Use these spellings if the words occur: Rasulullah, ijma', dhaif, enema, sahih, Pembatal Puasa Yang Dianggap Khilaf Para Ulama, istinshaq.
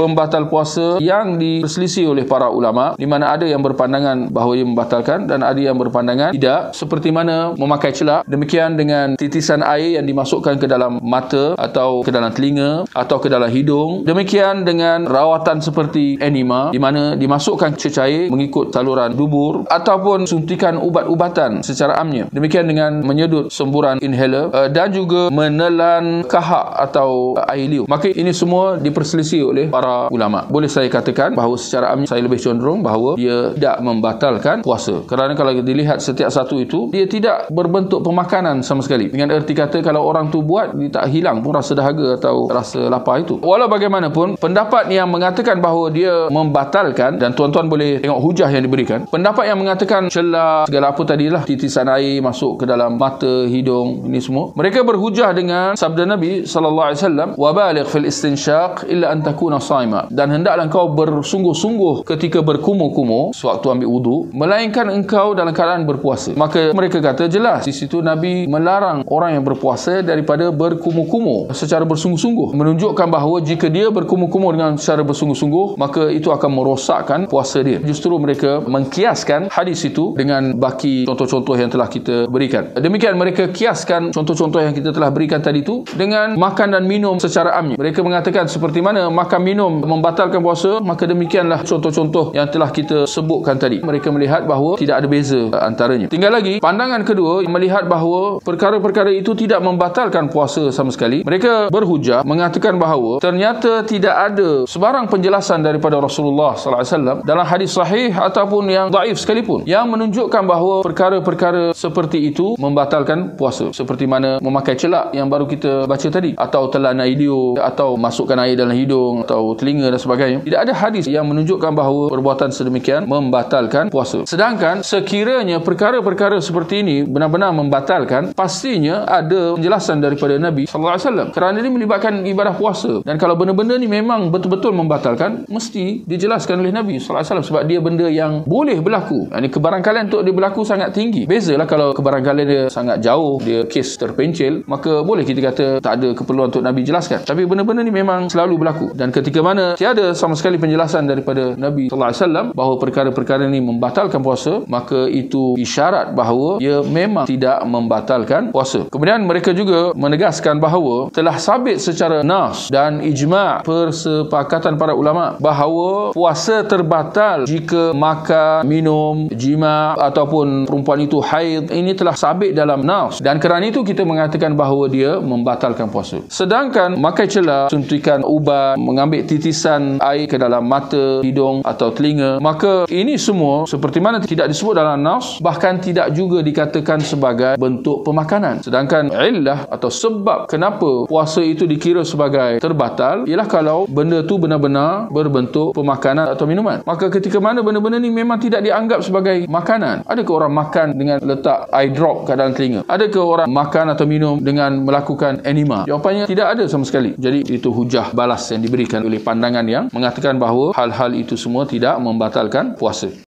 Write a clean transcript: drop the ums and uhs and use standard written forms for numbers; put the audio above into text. pembatal puasa yang diperselisih oleh para ulama, di mana ada yang berpandangan bahawa ia membatalkan dan ada yang berpandangan tidak, seperti mana memakai celak. Demikian dengan titisan air yang dimasukkan ke dalam mata atau ke dalam telinga atau ke dalam hidung. Demikian dengan rawatan seperti enema, di mana dimasukkan cecair mengikut saluran dubur, ataupun suntikan ubat-ubatan secara amnya. Demikian dengan menyedut semburan inhaler dan juga menelan kahak atau air liu. Maka ini semua diperselisih oleh para ulama. Boleh saya katakan bahawa secara amnya saya lebih cenderung bahawa dia tidak membatalkan puasa, kerana kalau dilihat setiap satu itu, dia tidak berbentuk pemakanan sama sekali. Dengan erti kata, kalau orang tu buat, dia tak hilang pun rasa dahaga atau rasa lapar itu. Walau bagaimanapun, pendapat yang mengatakan bahawa dia membatalkan, dan tuan-tuan boleh tengok hujah yang diberikan, pendapat yang mengatakan celak, segala apa tadilah, titisan air masuk ke dalam mata, hidung, ini semua, mereka berhujah dengan sabda Nabi SAW, wabaligh fil istinshaq illa an takuna saima, dan hendaklah engkau bersungguh-sungguh ketika berkumur-kumur sewaktu ambil wudu, melainkan engkau dalam keadaan berpuasa. Maka mereka kata jelas di situ Nabi melarang orang yang berpuasa daripada berkumur-kumur secara bersungguh-sungguh, menunjukkan bahawa jika dia berkumur-kumur dengan secara bersungguh-sungguh, maka itu akan merosakkan puasa dia. Justru mereka mengkiaskan hadis itu dengan baki contoh-contoh yang telah kita berikan. Demikian mereka kiaskan contoh-contoh yang kita telah berikan tadi itu dengan makan dan minum secara amnya. Mereka mengatakan seperti mana makan minum membatalkan puasa, maka demikianlah contoh-contoh yang telah kita sebutkan tadi. Mereka melihat bahawa tidak ada beza antaranya. Tinggal lagi pandangan kedua, melihat bahawa perkara-perkara itu tidak membatalkan puasa sama sekali. Mereka berhujah mengatakan bahawa ternyata tidak ada sebarang penjelasan daripada Rasulullah sallallahu alaihi wasallam dalam hadis sahih ataupun yang dhaif sekalipun yang menunjukkan bahawa perkara-perkara seperti itu membatalkan puasa, seperti mana memakai celak yang baru kita baca tadi, atau telan air liur, atau masukkan air dalam hidung atau telinga dan sebagainya. Tidak ada hadis yang menunjukkan bahawa perbuatan sedemikian membatalkan puasa. Sedangkan sekiranya perkara-perkara seperti ini benar-benar membatalkan, pastinya ada penjelasan daripada Nabi sallallahu alaihi wasallam, kerana ini melibatkan ibadah puasa, dan kalau benda-benda ni memang betul-betul membatalkan, mesti dijelaskan oleh Nabi sallallahu alaihi wasallam, sebab dia benda yang boleh berlaku. Ini kebarangkalian untuk dia berlaku sangat tinggi. Bezalah kalau kebarangkalian dia sangat jauh, dia kes terpencil, maka boleh kita kata tak ada keperluan untuk Nabi jelaskan. Tapi benda-benda ni memang selalu berlaku, dan ketika mana tiada sama sekali penjelasan daripada Nabi sallallahu alaihi wasallam bahawa perkara-perkara ni membatalkan puasa, maka itu isyarat bahawa ia memang tidak membatalkan puasa. Kemudian mereka juga menegaskan bahawa telah sabit secara nas dan ijma', persepakatan para ulama, bahawa puasa terbatal jika makan, minum, jima ataupun perempuan itu haid. Ini telah sabit dalam nas, dan kerana itu kita mengatakan bahawa dia membatalkan puasa. Sedangkan makai celak, suntikan ubat, mengambil titisan air ke dalam mata, hidung atau telinga, maka ini semua seperti mana tidak disebut dalam nas, bahkan tidak juga dikatakan sebagai bentuk pemakanan. Sedangkan illah atau sebab kenapa puasa itu dikira sebagai terbatal ialah kalau benda tu benar-benar berbentuk pemakanan atau minuman. Maka ketika mana benda-benda ni memang tidak dianggap sebagai makanan, adakah orang makan dengan letak eye drop ke dalam telinga? Adakah orang makan atau minum dengan melakukan enema? Jawapannya tidak ada sama sekali. Jadi itu hujah balas yang diberikan oleh pandangan yang mengatakan bahawa hal-hal itu semua tidak membatalkan puasa.